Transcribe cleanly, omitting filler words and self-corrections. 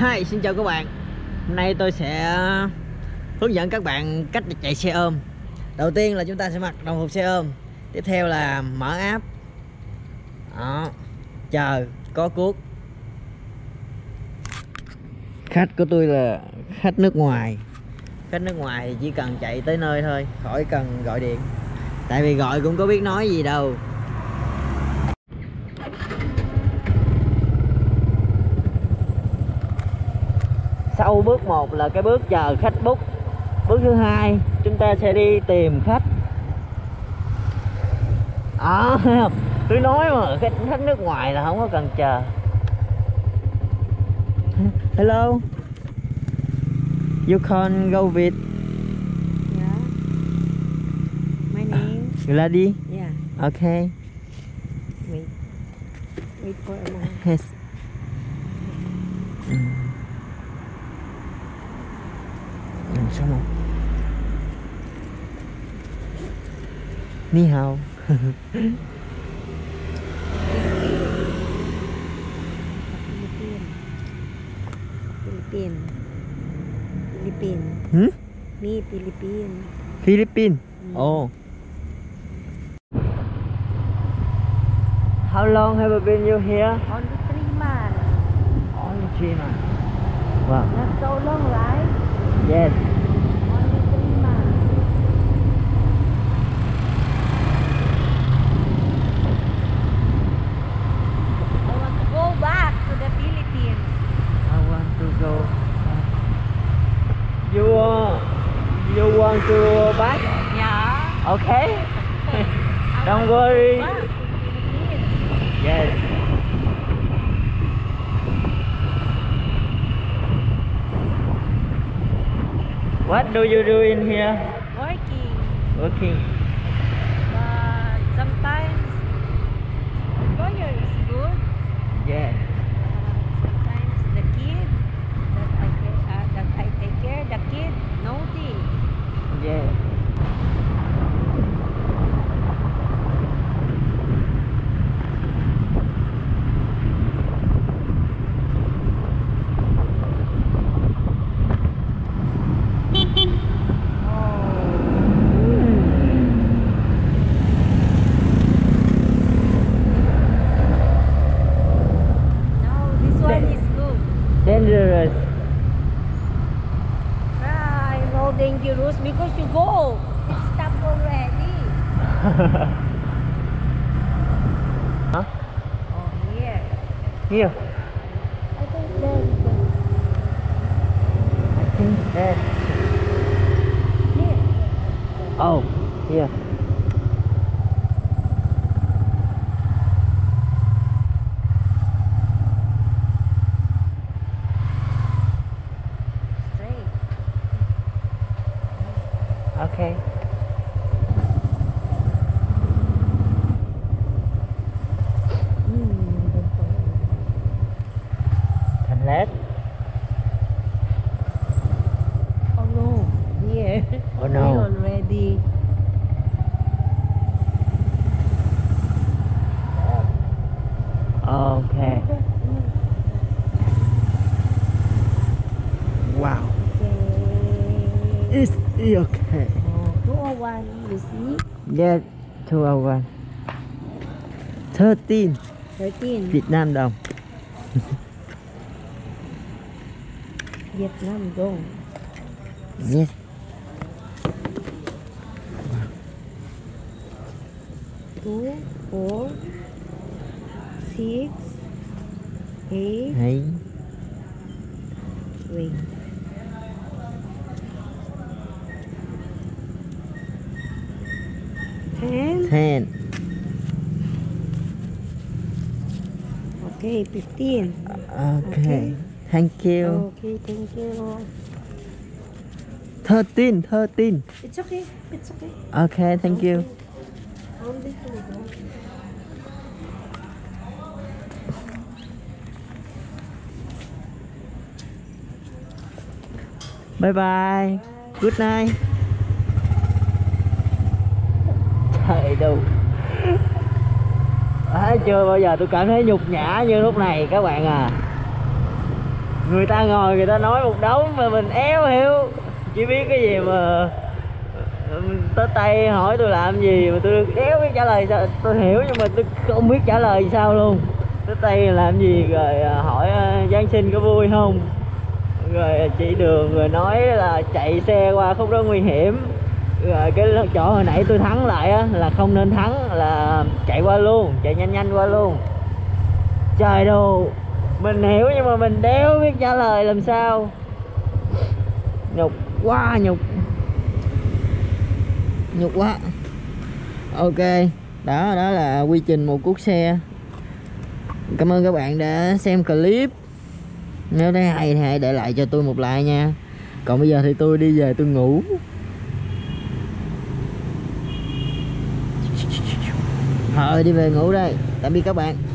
Hi, xin chào các bạn. Hôm nay tôi sẽ hướng dẫn các bạn cách chạy xe ôm. Đầu tiên là chúng ta sẽ mặc đồng phục xe ôm. Tiếp theo là mở app. Đó, chờ có cuốc. Khách của tôi là khách nước ngoài. Khách nước ngoài thì chỉ cần chạy tới nơi thôi, khỏi cần gọi điện. Tại vì gọi cũng có biết nói gì đâu. Sau bước 1 là cái bước chờ khách book. Bước thứ 2 chúng ta sẽ đi tìm khách. À, tôi nói mà khách nước ngoài là không có cần chờ. Hello, you can go with? Yeah. My name. Lady? Yeah. Okay. Wait for a moment. Yes. Ni hao. Philippines. Hmm? Me Philippines. Philippines. Mm. Oh. How long have you been here? Only 3 months. Only 3 months. Wow. Not so long, right? Yes. To back? Yeah. Okay. Don't worry. Yes. What do you do in here? Working. Working. But sometimes employer is good. Yeah. Sometimes the kid that I take care, the kid naughty. Yeah. No, this one is good. Dangerous. Dangerous because you go, it stopped already. Huh? Oh, here. Here. I think that. Here. Oh, here. Okay. Turn left. Oh no, here. Oh no. We're already. Okay. Wow. Okay. It's okay. 201, you see? Yeah, 201. 13. Vietnam đồng. Vietnam đồng. Yes. Wow. 2, 4, 6, 8. Hey. Wait. Ten. Okay, 15. Okay. Thank you. Okay, thank you. 13. It's okay. Okay, thank you. Only 2. Bye bye. Good night. Đâu chưa bao giờ tôi cảm thấy nhục nhã như lúc này các bạn à. Người ta ngồi người ta nói một đống mà mình éo hiểu, chỉ biết cái gì mà tới tay hỏi tôi làm gì mà tôi được éo biết trả lời sao. Tôi hiểu nhưng mà tôi không biết trả lời sao luôn. Tới tay làm gì rồi hỏi Giáng sinh có vui không, rồi chỉ đường, rồi nói là chạy xe qua khúc đó nguy hiểm, rồi cái chỗ hồi nãy tôi thắng lại á là không nên thắng, là chạy qua luôn, chạy nhanh qua luôn. Trời đồ, mình hiểu nhưng mà mình đéo biết trả lời làm sao. Nhục quá, nhục quá. Ok, đó là quy trình một cuốc xe. Cảm ơn các bạn đã xem clip. Nếu thấy hay thì hãy để lại cho tôi một like nha. Còn bây giờ thì tôi đi về tôi ngủ. Đi về ngủ đây. Tạm biệt các bạn.